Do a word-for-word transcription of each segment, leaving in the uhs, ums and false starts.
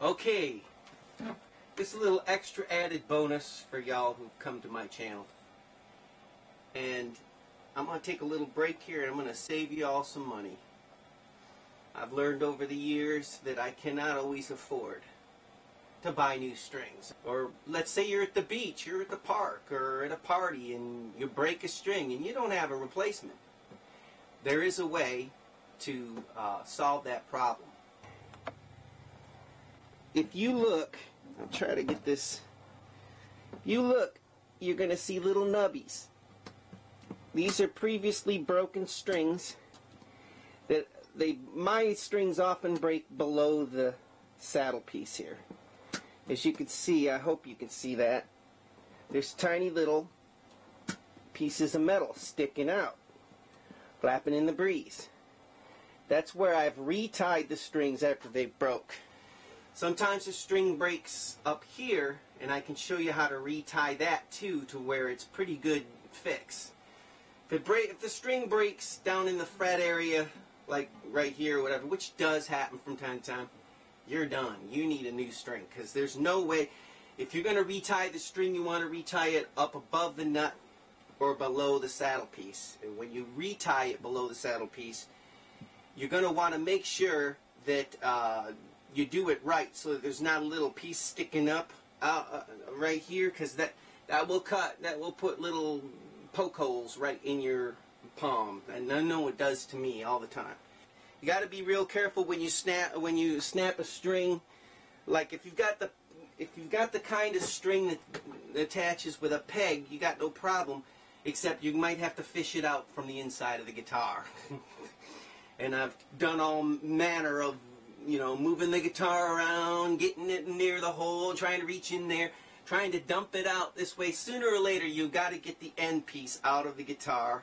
Okay, this is a little extra added bonus for y'all who've come to my channel. And I'm going to take a little break here and I'm going to save y'all some money. I've learned over the years that I cannot always afford to buy new strings. Or let's say you're at the beach, you're at the park, or at a party and you break a string and you don't have a replacement. There is a way to uh, solve that problem. If you look, I'll try to get this, if you look, you're going to see little nubbies. These are previously broken strings. That they, my strings often break below the saddle piece here. As you can see, I hope you can see that, there's tiny little pieces of metal sticking out, flapping in the breeze. That's where I've retied the strings after they broke. Sometimes the string breaks up here, and I can show you how to retie that too to where it's pretty good fix. If, it break, if the string breaks down in the fret area, like right here or whatever, which does happen from time to time, you're done. You need a new string because there's no way. If you're going to retie the string, you want to retie it up above the nut or below the saddle piece. And when you retie it below the saddle piece, you're going to want to make sure that uh, you do it right so that there's not a little piece sticking up out, uh, right here, because that that will cut, that will put little poke holes right in your palm, and I know it does to me all the time. You got to be real careful when you snap when you snap a string. Like if you've got the if you've got the kind of string that attaches with a peg, you got no problem, except you might have to fish it out from the inside of the guitar. And I've done all manner of, you know, moving the guitar around, getting it near the hole, trying to reach in there, trying to dump it out this way. Sooner or later, you got to get the end piece out of the guitar,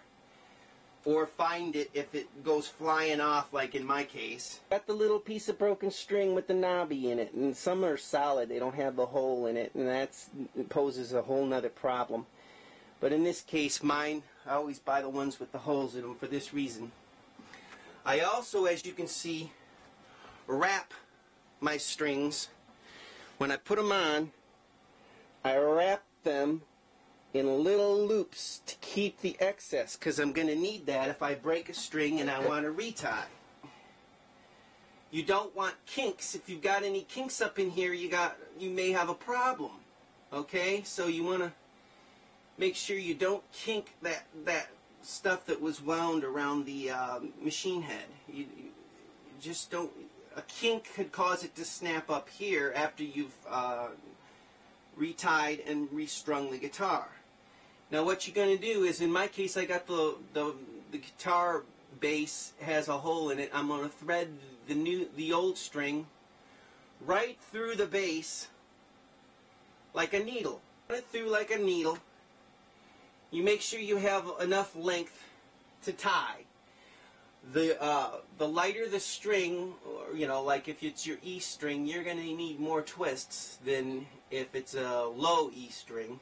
or find it if it goes flying off, like in my case. Got the little piece of broken string with the knobby in it, and some are solid, they don't have the hole in it, and that's, it poses a whole nother problem. But in this case, mine, I always buy the ones with the holes in them for this reason. I also, as you can see, wrap my strings. When I put them on, I wrap them in little loops to keep the excess, because I'm going to need that if I break a string and I want to retie. You don't want kinks. If you've got any kinks up in here, you got you may have a problem. Okay, so you want to make sure you don't kink that that stuff that was wound around the uh, machine head. You, you just don't. A kink could cause it to snap up here after you've uh, retied and restrung the guitar. Now what you're going to do is, in my case, I got the, the the guitar base has a hole in it. I'm going to thread the new the old string right through the base like a needle. Run it through like a needle. You make sure you have enough length to tie. The uh, the lighter the string, or, you know, like if it's your E string, you're going to need more twists than if it's a low E string,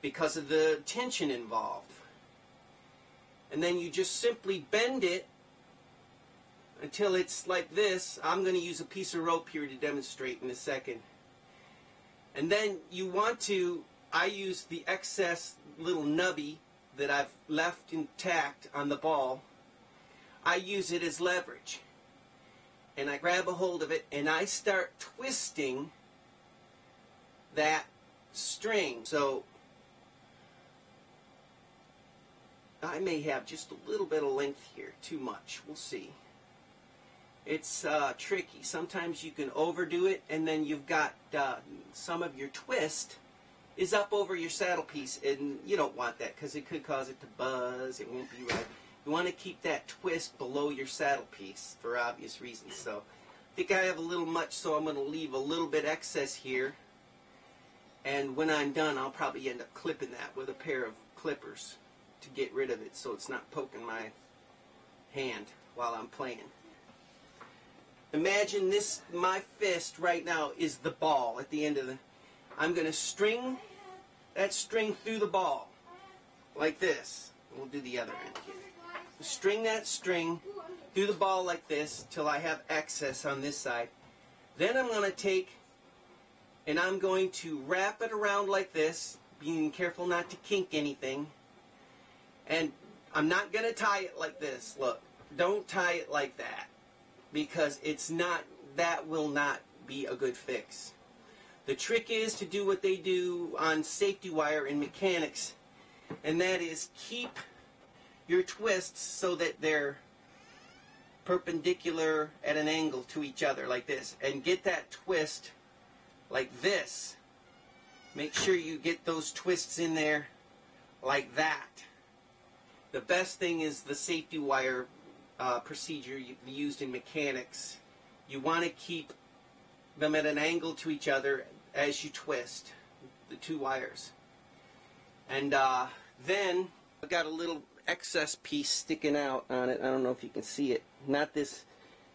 because of the tension involved. And then you just simply bend it until it's like this. I'm going to use a piece of rope here to demonstrate in a second. And then you want to, I use the excess little nubby that I've left intact on the ball. I use it as leverage. And I grab a hold of it and I start twisting that string. So I may have just a little bit of length here, too much, we'll see. It's uh, tricky. Sometimes you can overdo it, and then you've got uh, some of your twist is up over your saddle piece, and you don't want that because it could cause it to buzz, it won't be right. You want to keep that twist below your saddle piece for obvious reasons. So I think I have a little much, so I'm going to leave a little bit excess here, and when I'm done I'll probably end up clipping that with a pair of clippers to get rid of it so it's not poking my hand while I'm playing. Imagine this, my fist right now is the ball at the end of the... I'm going to string that string through the ball like this. We'll do the other end here. String that string through the ball like this till I have excess on this side. Then I'm going to take and I'm going to wrap it around like this, being careful not to kink anything. And I'm not going to tie it like this. Look, don't tie it like that, because it's not, that will not be a good fix. The trick is to do what they do on safety wire in mechanics, and that is keep your twists so that they're perpendicular at an angle to each other like this, and get that twist like this. Make sure you get those twists in there like that. The best thing is the safety wire uh, procedure used in mechanics. You want to keep them at an angle to each other as you twist the two wires. And uh, then I've got a little excess piece sticking out on it. I don't know if you can see it. Not this,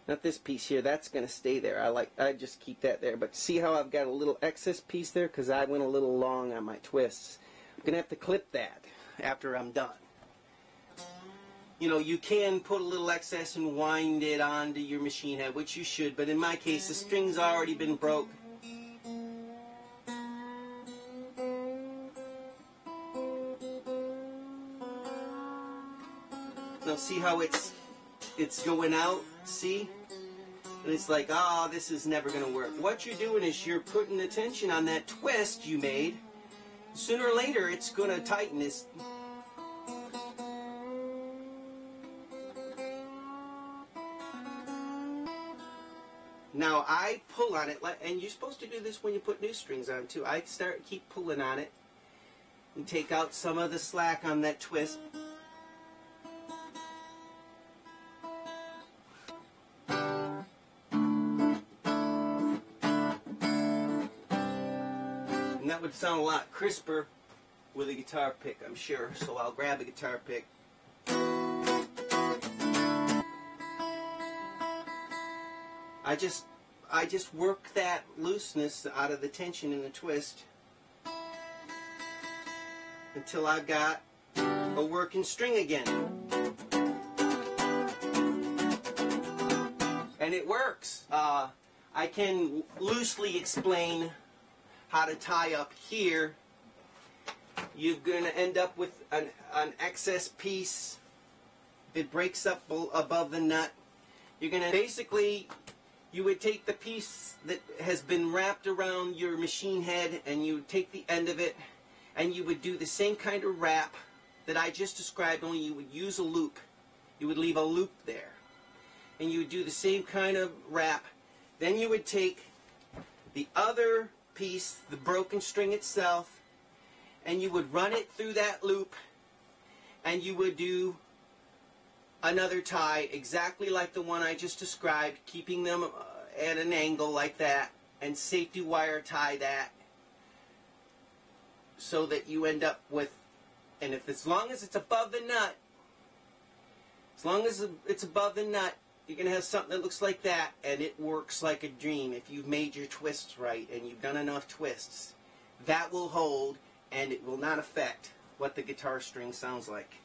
not this piece here. That's going to stay there. I like. I just keep that there. But see how I've got a little excess piece there, because I went a little long on my twists. I'm going to have to clip that after I'm done. You know, you can put a little excess and wind it onto your machine head, which you should, but in my case, the string's already been broke. Now see how it's it's going out, see? And it's like, ah, oh, this is never going to work. What you're doing is you're putting the tension on that twist you made. Sooner or later, it's going to tighten this. Now I pull on it, and you're supposed to do this when you put new strings on too. I start keep pulling on it and take out some of the slack on that twist. And that would sound a lot crisper with a guitar pick, I'm sure. So I'll grab a guitar pick. I just, I just work that looseness out of the tension in the twist until I've got a working string again. And it works. Uh, I can loosely explain how to tie up here. You're going to end up with an, an excess piece. It breaks up above the nut. You're going to basically... You would take the piece that has been wrapped around your machine head, and you would take the end of it, and you would do the same kind of wrap that I just described, only you would use a loop. You would leave a loop there. And you would do the same kind of wrap. Then you would take the other piece, the broken string itself, and you would run it through that loop, and you would do another tie exactly like the one I just described, keeping them at an angle like that, and safety wire tie that so that you end up with, and if as long as it's above the nut, as long as it's above the nut, you're going to have something that looks like that, and it works like a dream if you've made your twists right and you've done enough twists. That will hold, and it will not affect what the guitar string sounds like.